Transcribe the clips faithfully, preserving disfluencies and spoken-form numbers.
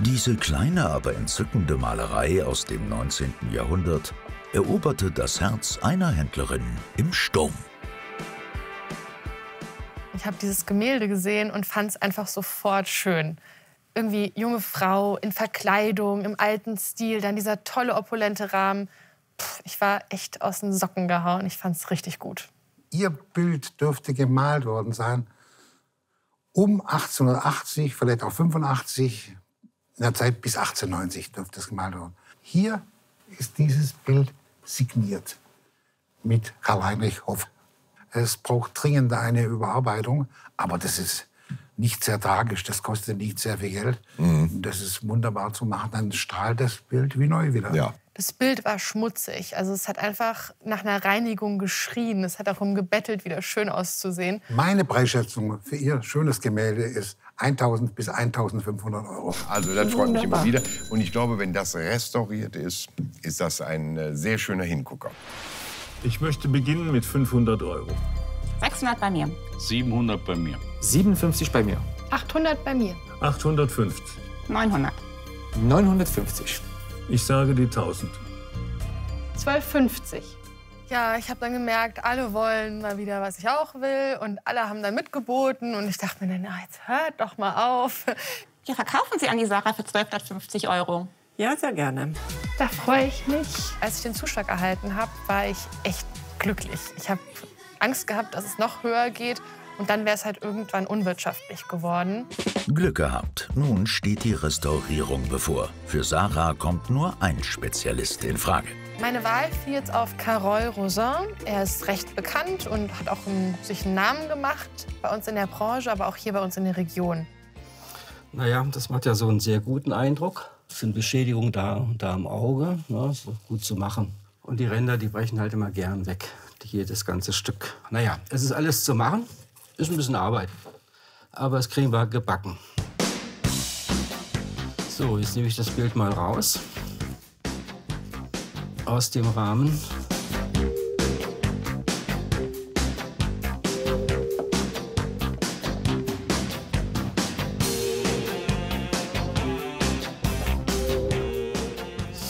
Diese kleine, aber entzückende Malerei aus dem neunzehnten Jahrhundert eroberte das Herz einer Händlerin im Sturm. Ich habe dieses Gemälde gesehen und fand es einfach sofort schön. Irgendwie junge Frau in Verkleidung, im alten Stil, dann dieser tolle, opulente Rahmen. Pff, ich war echt aus den Socken gehauen. Ich fand es richtig gut. Ihr Bild dürfte gemalt worden sein um achtzehnhundertachtzig, vielleicht auch fünfundachtzig, in der Zeit bis achtzehnhundertneunzig dürfte es gemalt worden. Hier ist dieses Bild signiert mit Karl-Heinrich Hoff. Es braucht dringend eine Überarbeitung, aber das ist nicht sehr tragisch, das kostet nicht sehr viel Geld. Mhm. Das ist wunderbar zu machen, dann strahlt das Bild wie neu wieder. Ja. Das Bild war schmutzig, also es hat einfach nach einer Reinigung geschrien. Es hat darum gebettelt, wieder schön auszusehen. Meine Preisschätzung für Ihr schönes Gemälde ist tausend bis eintausendfünfhundert Euro. Also das freut mich immer wieder. Und ich glaube, wenn das restauriert ist, ist das ein sehr schöner Hingucker. Ich möchte beginnen mit fünfhundert Euro. sechshundert bei mir. siebenhundert bei mir. siebenundfünfzig bei mir. achthundert bei mir. achthundertfünfzig. neunhundert. neunhundertfünfzig. Ich sage die tausend. zwölfhundertfünfzig. Ja, ich habe dann gemerkt, alle wollen mal wieder, was ich auch will. Und alle haben dann mitgeboten. Und ich dachte mir dann, na, jetzt hört doch mal auf. Ja, verkaufen Sie an die Sarah für zwölfhundertfünfzig Euro. Ja, sehr gerne. Da freue ich mich. Als ich den Zuschlag erhalten habe, war ich echt glücklich. Ich habe Angst gehabt, dass es noch höher geht. Und dann wäre es halt irgendwann unwirtschaftlich geworden. Glück gehabt. Nun steht die Restaurierung bevor. Für Sarah kommt nur ein Spezialist in Frage. Meine Wahl fiel jetzt auf Carol Rosin. Er ist recht bekannt und hat auch einen, sich einen Namen gemacht. Bei uns in der Branche, aber auch hier bei uns in der Region. Naja, das macht ja so einen sehr guten Eindruck. Es sind Beschädigungen da, da am Auge. Ne, ist gut zu machen. Und die Ränder, die brechen halt immer gern weg. Hier das ganze Stück. Naja, es ist alles zu machen. Ist ein bisschen Arbeit, aber das kriegen wir gebacken. So, jetzt nehme ich das Bild mal raus aus dem Rahmen.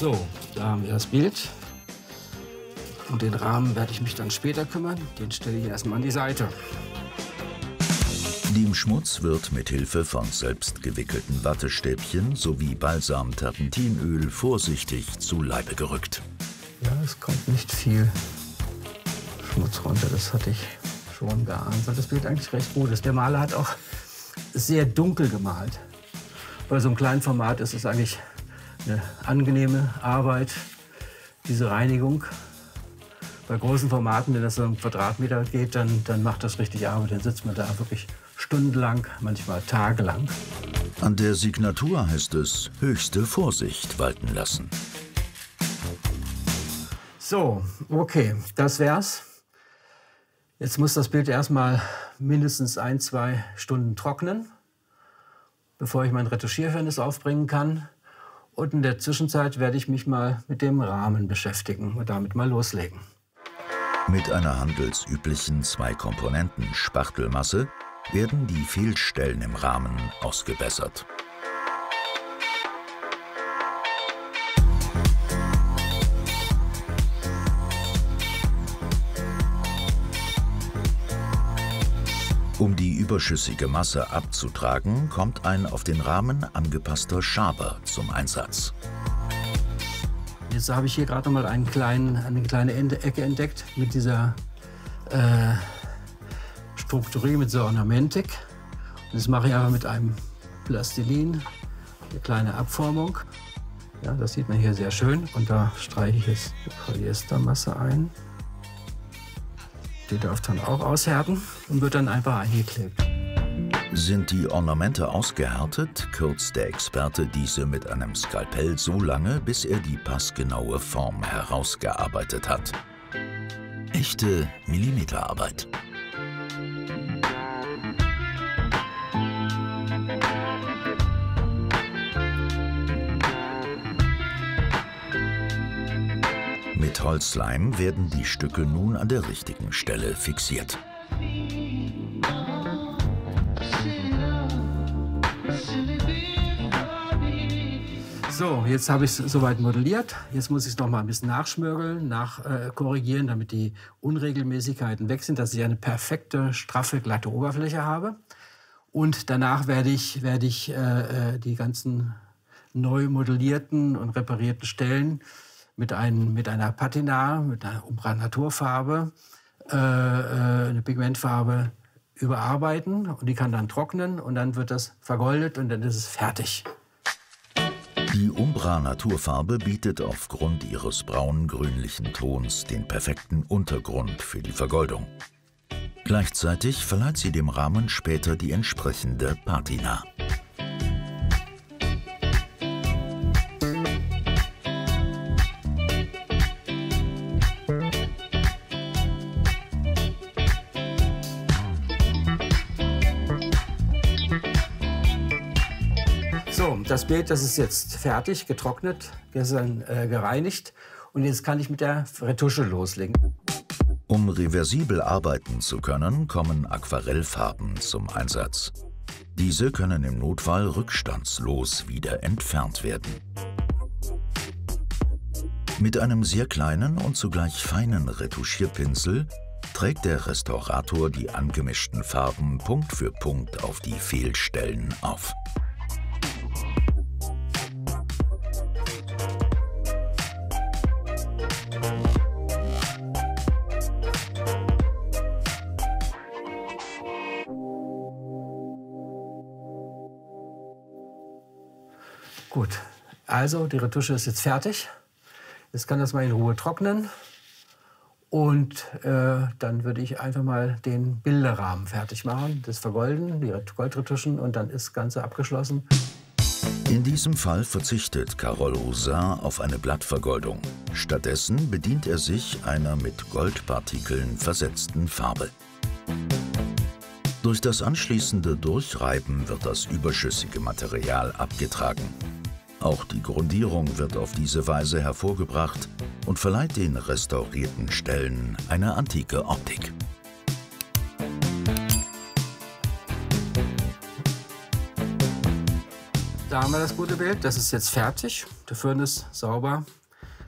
So, da haben wir das Bild. Und den Rahmen werde ich mich dann später kümmern. Den stelle ich erstmal an die Seite. Dem Schmutz wird mit Hilfe von selbstgewickelten Wattestäbchen sowie Balsam-Terpentinöl vorsichtig zu Leibe gerückt. Ja, es kommt nicht viel Schmutz runter, das hatte ich schon geahnt. Das Bild eigentlich recht gut ist. Der Maler hat auch sehr dunkel gemalt. Bei so einem kleinen Format ist es eigentlich eine angenehme Arbeit, diese Reinigung. Bei großen Formaten, wenn das so um Quadratmeter geht, dann, dann macht das richtig Arbeit. Dann sitzt man da wirklich stundenlang, manchmal tagelang. An der Signatur heißt es, höchste Vorsicht walten lassen. So, okay, das wär's. Jetzt muss das Bild erstmal mindestens ein, zwei Stunden trocknen, bevor ich mein Retuschierfirnis aufbringen kann. Und in der Zwischenzeit werde ich mich mal mit dem Rahmen beschäftigen und damit mal loslegen. Mit einer handelsüblichen Zwei-Komponenten-Spachtelmasse werden die Fehlstellen im Rahmen ausgebessert. Um die überschüssige Masse abzutragen, kommt ein auf den Rahmen angepasster Schaber zum Einsatz. Jetzt habe ich hier gerade mal einen kleinen, eine kleine Ecke entdeckt mit dieser äh, Strukturierung, mit dieser Ornamentik. Und das mache ich aber mit einem Plastilin, eine kleine Abformung. Ja, das sieht man hier sehr schön. Und da streiche ich jetzt die Polyestermasse ein. Die darf dann auch aushärten und wird dann einfach eingeklebt. Sind die Ornamente ausgehärtet, kürzt der Experte diese mit einem Skalpell so lange, bis er die passgenaue Form herausgearbeitet hat. Echte Millimeterarbeit. Mit Holzleim werden die Stücke nun an der richtigen Stelle fixiert. So, jetzt habe ich es soweit modelliert. Jetzt muss ich es noch mal ein bisschen nachschmörgeln, nachkorrigieren, äh, damit die Unregelmäßigkeiten weg sind, dass ich eine perfekte, straffe, glatte Oberfläche habe. Und danach werde ich, werde ich äh, die ganzen neu modellierten und reparierten Stellen mit, ein, mit einer Patina, mit einer Umbra-Naturfarbe, äh, eine Pigmentfarbe überarbeiten. Und die kann dann trocknen und dann wird das vergoldet und dann ist es fertig. Die Umbra-Naturfarbe bietet aufgrund ihres braun-grünlichen Tons den perfekten Untergrund für die Vergoldung. Gleichzeitig verleiht sie dem Rahmen später die entsprechende Patina. Das Bild, das ist jetzt fertig, getrocknet, gestern äh, gereinigt und jetzt kann ich mit der Retusche loslegen. Um reversibel arbeiten zu können, kommen Aquarellfarben zum Einsatz. Diese können im Notfall rückstandslos wieder entfernt werden. Mit einem sehr kleinen und zugleich feinen Retuschierpinsel trägt der Restaurator die angemischten Farben Punkt für Punkt auf die Fehlstellen auf. Gut, also die Retusche ist jetzt fertig. Jetzt kann das mal in Ruhe trocknen. Und äh, dann würde ich einfach mal den Bilderrahmen fertig machen, das Vergolden, die Goldretuschen und dann ist das Ganze abgeschlossen. In diesem Fall verzichtet Carol Rosin auf eine Blattvergoldung. Stattdessen bedient er sich einer mit Goldpartikeln versetzten Farbe. Durch das anschließende Durchreiben wird das überschüssige Material abgetragen. Auch die Grundierung wird auf diese Weise hervorgebracht und verleiht den restaurierten Stellen eine antike Optik. Da haben wir das gute Bild, das ist jetzt fertig, der Firnis sauber.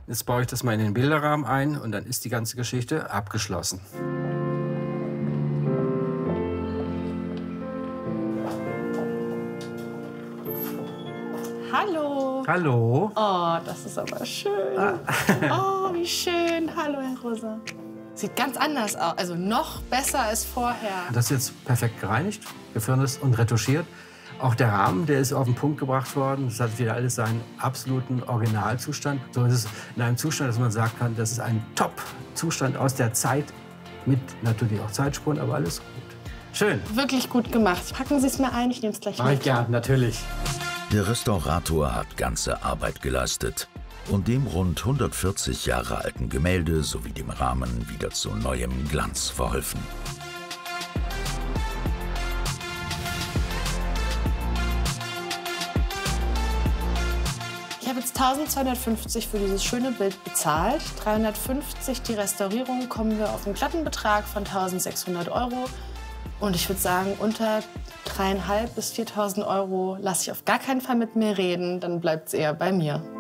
Jetzt baue ich das mal in den Bilderrahmen ein und dann ist die ganze Geschichte abgeschlossen. Hallo. Hallo. Oh, das ist aber schön. Ah. Oh, wie schön. Hallo, Herr Rosin. Sieht ganz anders aus, also noch besser als vorher. Das ist jetzt perfekt gereinigt, gefirnist und retuschiert. Auch der Rahmen, der ist auf den Punkt gebracht worden. Das hat wieder alles seinen absoluten Originalzustand. So ist es in einem Zustand, dass man sagen kann, das ist ein Top-Zustand aus der Zeit. Mit natürlich auch Zeitspuren, aber alles gut. Schön. Wirklich gut gemacht. Packen Sie es mir ein, ich nehme es gleich mit. Mach ich gern, natürlich. Der Restaurator hat ganze Arbeit geleistet und dem rund hundertvierzig Jahre alten Gemälde sowie dem Rahmen wieder zu neuem Glanz verholfen. Ich habe jetzt eintausendzweihundertfünfzig für dieses schöne Bild bezahlt, dreihundertfünfzig die Restaurierung, kommen wir auf einen glatten Betrag von eintausendsechshundert Euro. Und ich würde sagen, unter dreitausendfünfhundert bis viertausend Euro lasse ich auf gar keinen Fall mit mir reden, dann bleibt es eher bei mir.